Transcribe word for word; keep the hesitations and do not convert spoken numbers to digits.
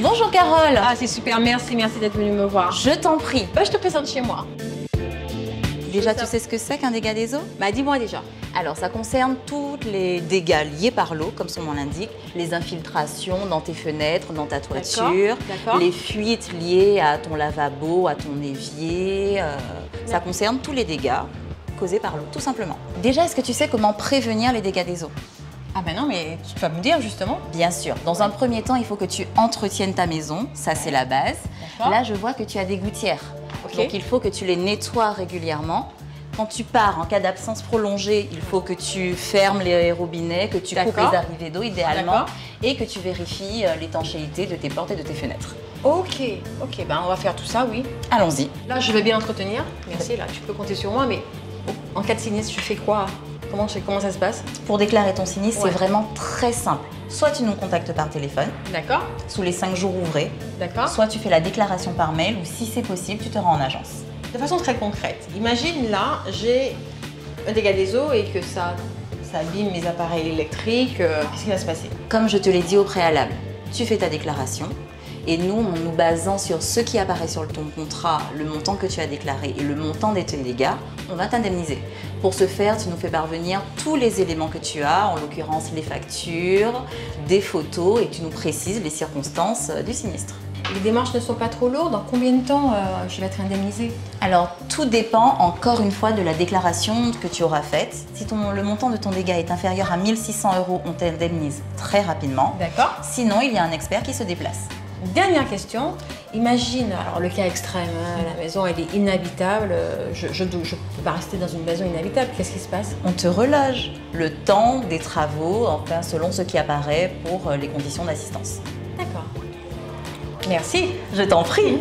Bonjour Carole. Ah, c'est super, merci, merci d'être venue me voir. Je t'en prie, bah, je te présente chez moi. Déjà, tu sais ce que c'est qu'un dégât des eaux? Bah, dis-moi déjà. Alors, ça concerne tous les dégâts liés par l'eau, comme son nom l'indique, les infiltrations dans tes fenêtres, dans ta toiture, les fuites liées à ton lavabo, à ton évier. Euh, ça concerne tous les dégâts causés par l'eau, tout simplement. Déjà, est-ce que tu sais comment prévenir les dégâts des eaux? Ah ben non, mais tu vas me dire justement. Bien sûr. Dans ouais. un premier temps, il faut que tu entretiennes ta maison. Ça, c'est la base. Là, je vois que tu as des gouttières. Okay. Donc, il faut que tu les nettoies régulièrement. Quand tu pars, en cas d'absence prolongée, il faut que tu fermes les robinets, que tu coupes les arrivées d'eau idéalement et que tu vérifies l'étanchéité de tes portes et de tes fenêtres. Ok, ok, ben on va faire tout ça, oui. Allons-y. Là, je vais bien entretenir. Merci, là, tu peux compter sur moi, mais en cas de sinistre, tu fais quoi? Comment, comment ça se passe? Pour déclarer ton sinistre, ouais. c'est vraiment très simple. Soit tu nous contactes par téléphone, d'accord, sous les cinq jours ouvrés, d'accord, soit tu fais la déclaration par mail ou si c'est possible, tu te rends en agence. De façon très concrète, imagine là, j'ai un dégât des eaux et que ça, ça abîme mes appareils électriques, euh, qu'est-ce qui va se passer? Comme je te l'ai dit au préalable, tu fais ta déclaration. Et nous, en nous basant sur ce qui apparaît sur ton contrat, le montant que tu as déclaré et le montant des tes dégâts, on va t'indemniser. Pour ce faire, tu nous fais parvenir tous les éléments que tu as, en l'occurrence les factures, des photos, et tu nous précises les circonstances du sinistre. Les démarches ne sont pas trop lourdes. Dans combien de temps euh, je vais être indemnisée? Alors, tout dépend encore une fois de la déclaration que tu auras faite. Si ton, le montant de ton dégât est inférieur à mille six cents euros, on t'indemnise très rapidement. D'accord. Sinon, il y a un expert qui se déplace. Dernière question, imagine, alors le cas extrême, hein, la maison elle est inhabitable, je ne je, je peux pas rester dans une maison inhabitable, qu'est-ce qui se passe? On te reloge le temps des travaux, enfin selon ce qui apparaît pour les conditions d'assistance. D'accord. Merci. Je t'en prie.